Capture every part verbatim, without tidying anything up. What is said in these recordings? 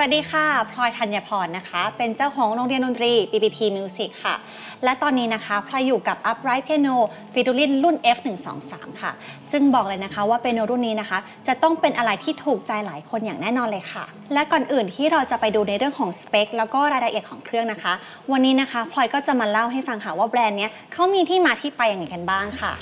สวัสดีค่ะพลอยธัญพรนะคะเป็นเจ้าของโรงเรียนดนตรี บี พี พี Music ค่ะและตอนนี้นะคะพลอยอยู่กับ Upright Piano Fridolin รุ่น เอฟ หนึ่งสองสาม ค่ะซึ่งบอกเลยนะคะว่าเปียโนรุ่นนี้นะคะจะต้องเป็นอะไรที่ถูกใจหลายคนอย่างแน่นอนเลยค่ะและก่อนอื่นที่เราจะไปดูในเรื่องของสเปคแล้วก็รายละเอียดของเครื่องนะคะวันนี้นะคะพลอยก็จะมาเล่าให้ฟังค่ะว่าแบรนด์เนี้ยเขามีที่มาที่ไปยังไงกันบ้างค่ะ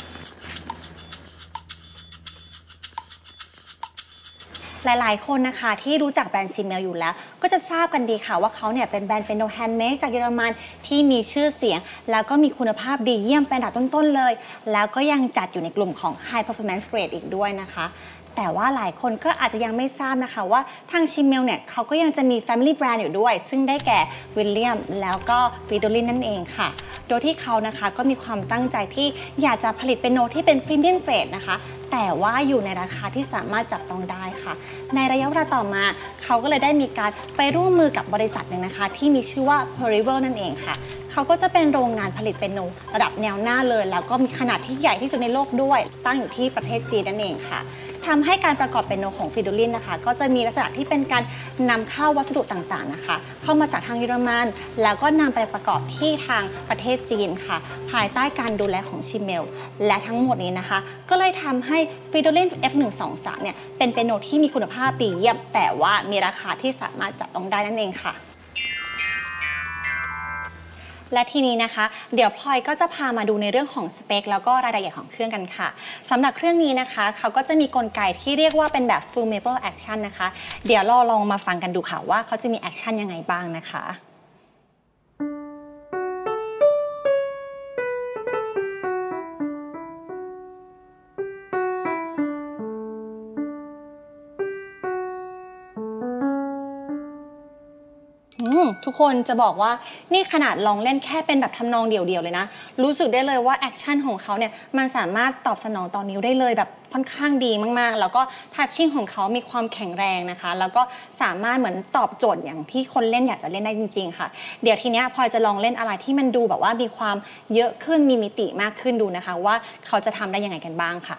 หลายๆคนนะคะที่รู้จักแบรนด์ Schimmel อยู่แล้วก็จะทราบกันดีค่ะว่าเขาเนี่ยเป็นแบรนด์เปียโนแฮนด์เมดจากเยอรมันที่มีชื่อเสียงแล้วก็มีคุณภาพดีเยี่ยมเป็นอันดับต้นๆเลยแล้วก็ยังจัดอยู่ในกลุ่มของ High Performance Grade อีกด้วยนะคะแต่ว่าหลายคนก็อาจจะยังไม่ทราบนะคะว่าทาง Schimmel เนี่ยเขาก็ยังจะมี Family Brand อยู่ด้วยซึ่งได้แก่ William แล้วก็ Fridolin นั่นเองค่ะโดยที่เขานะคะก็มีความตั้งใจที่อยากจะผลิตเปียโนที่เป็น Premium Grade นะคะแต่ว่าอยู่ในราคาที่สามารถจับต้องได้ค่ะในระยะเวลาต่อมาเขาก็เลยได้มีการไปร่วมมือกับบริษัทหนึ่งนะคะที่มีชื่อว่า Periver นั่นเองค่ะเขาก็จะเป็นโรงงานผลิตเปียโนระดับแนวหน้าเลยแล้วก็มีขนาดที่ใหญ่ที่สุดในโลกด้วยตั้งอยู่ที่ประเทศจีนนั่นเองค่ะทำให้การประกอบเปียโนของ Fridolin นะคะก็จะมีลักษณะที่เป็นการนำเข้าวัสดุต่างๆนะคะเข้ามาจากทางเยอรมันแล้วก็นำไปประกอบที่ทางประเทศจีนค่ะภายใต้การดูแลของ Schimmel และทั้งหมดนี้นะคะก็เลยทำให้ Fridolin เอฟ หนึ่งสองสาม เนี่ยเป็นเปียโนที่มีคุณภาพดีเยี่ยมแต่ว่ามีราคาที่สามารถจับต้องได้นั่นเองค่ะและทีนี้นะคะเดี๋ยวพลอยก็จะพามาดูในเรื่องของสเปคแล้วก็รายละเอียดของเครื่องกันค่ะสำหรับเครื่องนี้นะคะเขาก็จะมีกลไกที่เรียกว่าเป็นแบบ Full Maple Action นะคะเดี๋ยวเราลองมาฟังกันดูค่ะว่าเขาจะมีแอคชั่นยังไงบ้างนะคะทุกคนจะบอกว่านี่ขนาดลองเล่นแค่เป็นแบบทำนองเดี่ยวๆเลยนะรู้สึกได้เลยว่าแอคชั่นของเขาเนี่ยมันสามารถตอบสนองต่อนิ้วได้เลยแบบค่อนข้างดีมากๆแล้วก็ทัชชิ่งของเขามีความแข็งแรงนะคะแล้วก็สามารถเหมือนตอบโจทย์อย่างที่คนเล่นอยากจะเล่นได้จริงๆค่ะเดี๋ยวทีเนี้ยพลอยจะลองเล่นอะไรที่มันดูแบบว่ามีความเยอะขึ้นมีมิติมากขึ้นดูนะคะว่าเขาจะทำได้ยังไงกันบ้างค่ะ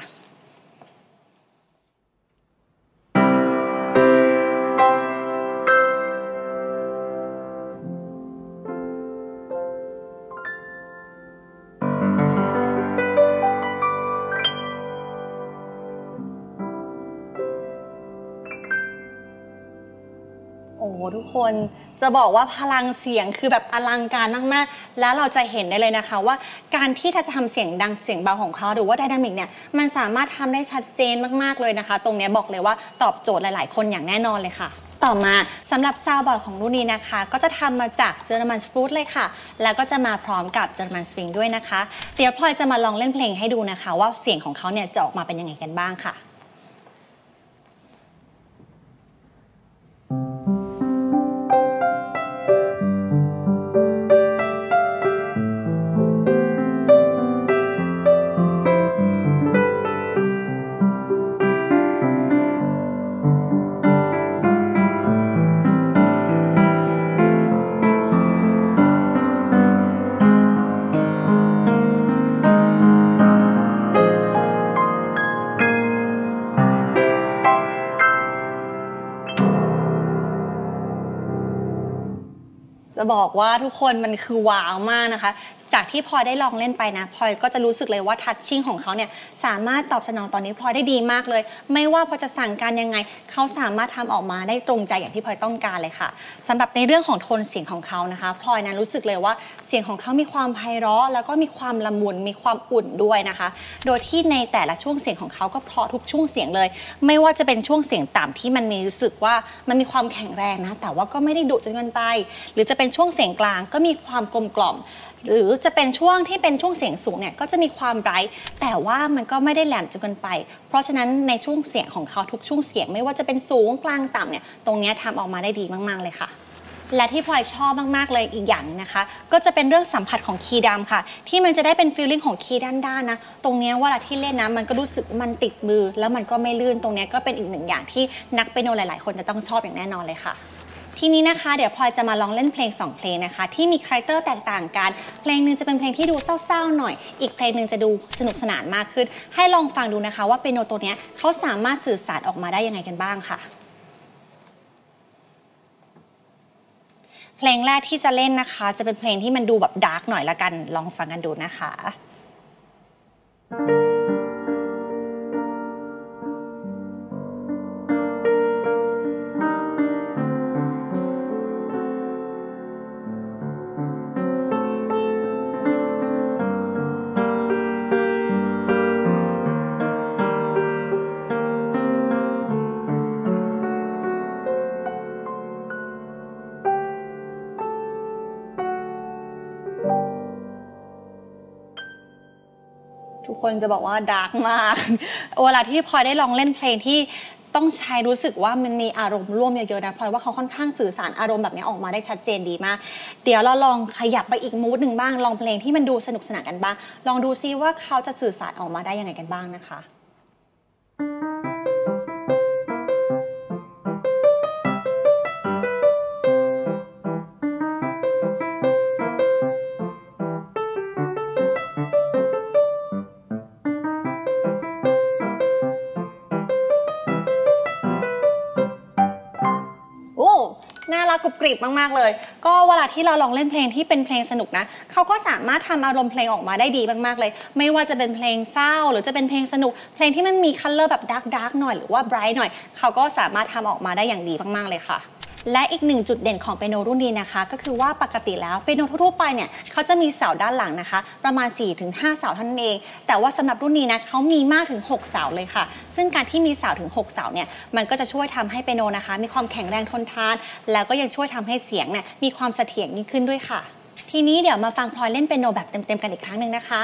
ทุกคนจะบอกว่าพลังเสียงคือแบบอลังการมากๆแล้วเราจะเห็นได้เลยนะคะว่าการที่ถ้าจะทำเสียงดังเสียงเบาของเขาหรือว่าไดนามิกเนี่ยมันสามารถทำได้ชัดเจนมากๆเลยนะคะตรงนี้บอกเลยว่าตอบโจทย์หลายๆคนอย่างแน่นอนเลยค่ะต่อมาสำหรับซาวด์บอร์ดของรุ่นนี้นะคะก็จะทำมาจากเจอร์มันสปรูตเลยค่ะแล้วก็จะมาพร้อมกับเจอร์มันสวิงด้วยนะคะเดี๋ยวพลอยจะมาลองเล่นเพลงให้ดูนะคะว่าเสียงของเขาเนี่ยจะออกมาเป็นยังไงกันบ้างค่ะจะบอกว่าทุกคนมันคือว้าวมากนะคะจากที่พลอยได้ลองเล่นไปนะพลอยก็จะรู้สึกเลยว่าทัชชิ่งของเขาเนี่ยสามารถตอบสนองตอนนี้พลอยได้ดีมากเลยไม่ว่าพอจะสั่งการยังไงเขาสามารถทำออกมาได้ตรงใจอย่างที่พลอยต้องการเลยค่ะสำหรับในเรื่องของโทนเสียงของเขานะคะพลอยนะรู้สึกเลยว่าเสียงของเขามีความไพเราะแล้วก็มีความละมุนมีความอุ่นด้วยนะคะโดยที่ในแต่ละช่วงเสียงของเขาก็เพราะทุกช่วงเสียงเลยไม่ว่าจะเป็นช่วงเสียงต่ำที่มันมีรู้สึกว่ามันมีความแข็งแรงนะแต่ว่าก็ไม่ได้ดุจนเกินไปหรือจะเป็นช่วงเสียงกลางก็มีความกลมกล่อมหรือจะเป็นช่วงที่เป็นช่วงเสียงสูงเนี่ยก็จะมีความไบรท์แต่ว่ามันก็ไม่ได้แหลมจนเกินไปเพราะฉะนั้นในช่วงเสียงของเขาทุกช่วงเสียงไม่ว่าจะเป็นสูงกลางต่ำเนี่ยตรงนี้ทำออกมาได้ดีมากๆเลยค่ะและที่พลอยชอบมากๆเลยอีกอย่างนะคะก็จะเป็นเรื่องสัมผัสของคีย์ดำค่ะที่มันจะได้เป็นฟีลลิ่งของคีย์ด้านๆนะตรงนี้เวลาที่เล่นนะมันก็รู้สึกมันติดมือแล้วมันก็ไม่ลื่นตรงนี้ก็เป็นอีกหนึ่งอย่างที่นักเปียโนหลายๆคนจะต้องชอบอย่างแน่นอนเลยค่ะทีนี้นะคะเดี๋ยวพลอยจะมาลองเล่นเพลงสองเพลงนะคะที่มีคาแรคเตอร์แตกต่างกันเพลงหนึ่งจะเป็นเพลงที่ดูเศร้าๆหน่อยอีกเพลงหนึ่งจะดูสนุกสนานมากขึ้นให้ลองฟังดูนะคะว่าเปียโนตัวนี้เขาสามารถสื่อสารออกมาได้ยังไงกันบ้างค่ะ เพลงแรกที่จะเล่นนะคะจะเป็นเพลงที่มันดูแบบดาร์กหน่อยละกันลองฟังกันดูนะคะทุกคนจะบอกว่าดาร์กมากเวลาที่พลอยได้ลองเล่นเพลงที่ต้องใช้รู้สึกว่ามันมีอารมณ์ร่วมเยอะๆนะพลอยว่าเขาค่อนข้างสื่อสารอารมณ์แบบนี้ออกมาได้ชัดเจนดีมากเดี๋ยวเราลองขยับไปอีกมูดหนึ่งบ้างลองเพลงที่มันดูสนุกสนานกันบ้างลองดูซิว่าเขาจะสื่อสารออกมาได้ยังไงกันบ้างนะคะกรุบกริบมากๆเลยก็เวลาที่เราลองเล่นเพลงที่เป็นเพลงสนุกนะเขาก็สามารถทำอารมณ์เพลงออกมาได้ดีมากๆเลยไม่ว่าจะเป็นเพลงเศร้าหรือจะเป็นเพลงสนุกเพลงที่มันมีคัลเลอร์แบบดาร์กดาร์กหน่อยหรือว่าไบรท์หน่อยเขาก็สามารถทำออกมาได้อย่างดีมากๆเลยค่ะและอีกหนึ่งจุดเด่นของเปียโนรุ่นนี้นะคะก็คือว่าปกติแล้วเปียโนทั่วไปเนี่ยเขาจะมีเสาด้านหลังนะคะประมาณ สี่ถึงห้า เสาเท่านั้นเองแต่ว่าสำหรับรุ่นนี้นะเขามีมากถึงหกเสาเลยค่ะซึ่งการที่มีเสาถึงหกเสาเนี่ยมันก็จะช่วยทำให้เปียโนนะคะมีความแข็งแรงทนทานแล้วก็ยังช่วยทำให้เสียงเนี่ยมีความเสถียรยิ่งขึ้นด้วยค่ะทีนี้เดี๋ยวมาฟังพลอยเล่นเปียโนแบบเต็มๆกันอีกครั้งหนึ่งนะคะ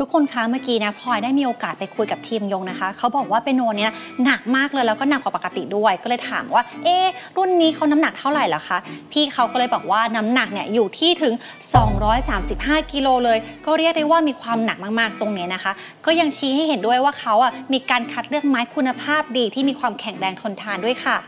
ทุกคนคะเมื่อกี้นะพลอยได้มีโอกาสไปคุยกับทีมยงนะคะเขาบอกว่าเปียโนเนี่ยหนักมากเลยแล้วก็หนักกว่าปกติด้วยก็เลยถามว่าเอ๊ะรุ่นนี้เขาน้ำหนักเท่าไหร่เหรอคะพี่เขาก็เลยบอกว่าน้ำหนักเนี่ยอยู่ที่ถึงสองร้อยสามสิบห้ากิโลเลยก็เรียกได้ว่ามีความหนักมากๆตรงนี้นะคะก็ยังชี้ให้เห็นด้วยว่าเขาอ่ะมีการคัดเลือกไม้คุณภาพดีที่มีความแข็งแรงทนทานด้วยค่ะ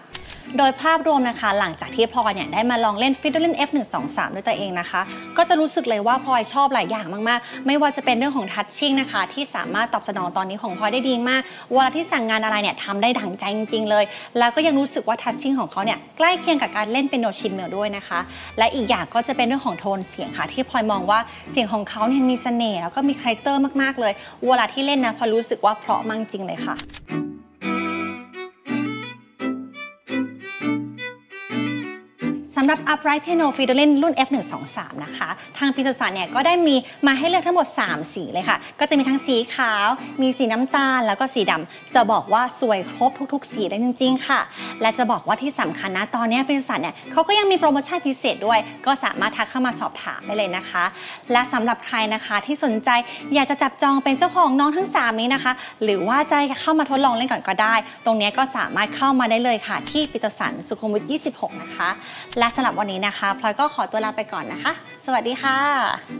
โดยภาพรวมนะคะหลังจากที่พลอยเนี่ยได้มาลองเล่น Fridolin เอฟ หนึ่ง สอง สาม ด้วยตัวเองนะคะก็จะรู้สึกเลยว่าพลอยชอบหลายอย่างมากๆไม่ว่าจะเป็นเรื่องของทัชชิ่งนะคะที่สามารถตอบสนองตอนนี้ของพลอยได้ดีมากเวลาที่สั่งงานอะไรเนี่ยทำได้ดั่งใจจริงๆเลยแล้วก็ยังรู้สึกว่าทัชชิ่งของเขาเนี่ยใกล้เคียงกับการเล่นเป็นโนชิมเมลด้วยนะคะและอีกอย่างก็จะเป็นเรื่องของโทนเสียงค่ะที่พลอยมองว่าเสียงของเขาเนี่ยมีเสน่ห์แล้วก็มีคาแรคเตอร์มากๆเลยเวลาที่เล่นนะพลอยรู้สึกว่าเพราะมากจริงเลยค่ะสำหรับ Upright Piano Fridolin รุ่น เอฟ หนึ่ง สอง สาม นะคะทางปีศาจเนี่ยก็ได้มีมาให้เลือกทั้งหมดสามสีเลยค่ะก็จะมีทั้งสีขาวมีสีน้ำตาลแล้วก็สีดำจะบอกว่าสวยครบทุกๆสีได้จริงๆค่ะและจะบอกว่าที่สำคัญนะตอนนี้ปีศาจเนี่ยเขาก็ยังมีโปรโมชั่นพิเศษด้วยก็สามารถทักเข้ามาสอบถามได้เลยนะคะและสำหรับใครนะคะที่สนใจอยากจะจับจองเป็นเจ้าของน้องทั้งสามนี้นะคะหรือว่าจะเข้ามาทดลองเล่นก่อนก็ได้ตรงนี้ก็สามารถเข้ามาได้เลยค่ะที่ปีศาจสุขุมวิทยี่สิบหกนะคะและสำหรับวันนี้นะคะพลอยก็ขอตัวลาไปก่อนนะคะสวัสดีค่ะ